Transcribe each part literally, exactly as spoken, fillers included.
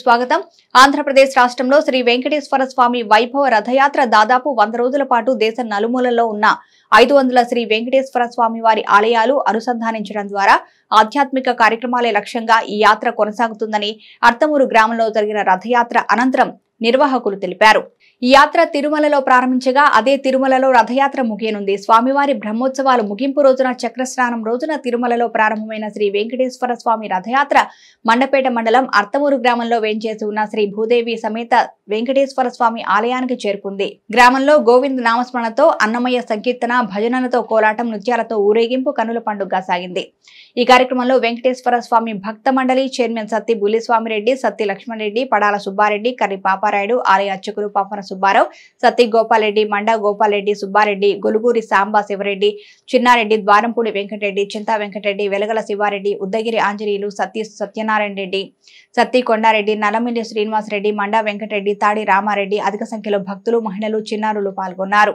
స్వాగతం. ఆంధ్రప్రదేశ్ రాష్ట్రంలో శ్రీ వెంకటేశ్వర స్వామి వైభవ రథయాత్ర దాదాపు వంద రోజుల పాటు దేశం నలుమూలల్లో ఉన్న ఐదు వందల శ్రీ వెంకటేశ్వర స్వామి వారి ఆలయాలు అనుసంధానించడం ద్వారా ఆధ్యాత్మిక కార్యక్రమాలే లక్ష్యంగా ఈ యాత్ర కొనసాగుతుందని అర్తమూరు గ్రామంలో జరిగిన రథయాత్ర అనంతరం నిర్వాహకులు తెలిపారు. ఈ యాత్ర తిరుమలలో ప్రారంభించగా అదే తిరుమలలో రథయాత్ర ముగియనుంది. స్వామివారి బ్రహ్మోత్సవాలు ముగింపు రోజున చక్రస్నానం రోజున తిరుమలలో ప్రారంభమైన శ్రీ వెంకటేశ్వర స్వామి రథయాత్ర మండపేట మండలం అర్తమూరు గ్రామంలో వేంచేసి ఉన్న శ్రీ భూదేవి సమేత వెంకటేశ్వర స్వామి ఆలయానికి చేరుకుంది. గ్రామంలో గోవింద్ నామస్మరణతో అన్నమయ్య సంకీర్తన భజనలతో కోలాటం నృత్యాలతో ఊరేగింపు కనుల పండుగగా సాగింది. ఈ కార్యక్రమంలో వెంకటేశ్వర స్వామి భక్త మండలి చైర్మన్ సత్తి బులిస్వామిరెడ్డి, సత్తి లక్ష్మణ్ రెడ్డి, పడాల సుబ్బారెడ్డి, కర్రిపాప రాయుడు, ఆలయ అర్చకులు పాపన సుబ్బారావు, సత్తి గోపాల్ రెడ్డి, మండా గోపాల్ రెడ్డి, సుబ్బారెడ్డి, గొలుగూరి సాంబా శివరెడ్డి, చిన్నారెడ్డి, ద్వారంపూడి వెంకటరెడ్డి, చింతా వెంకటరెడ్డి, వెలగల సివారెడ్డి, ఉద్దగిరి ఆంజనేయులు, సత్య సత్యనారాయణ రెడ్డి, సత్తి కొండా రెడ్డి, నలమిని శ్రీనివాస్ రెడ్డి, మండా వెంకటరెడ్డి, తాడి రామ రెడ్డి అధిక సంఖ్యలో భక్తులు, మహిళలు, చిన్నారులు పాల్గొన్నారు.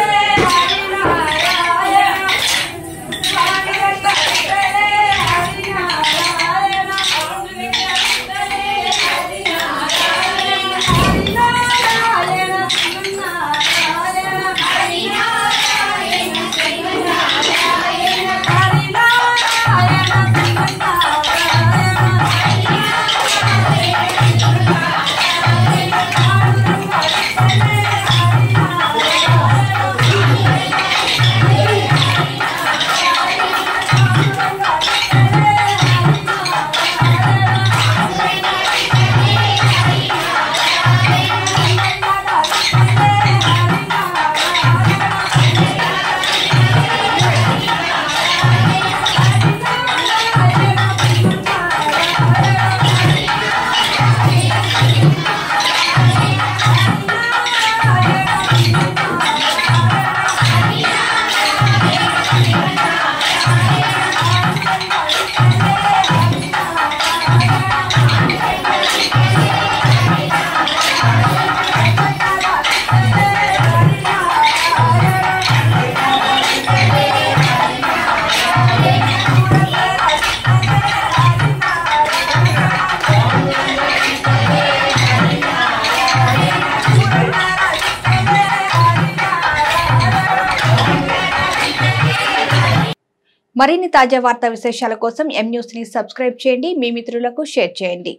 మరిన్ని తాజా వార్తా విశేషాల కోసం ఎం న్యూస్ ని సబ్స్క్రైబ్ చేయండి, మీ మిత్రులకు షేర్ చేయండి.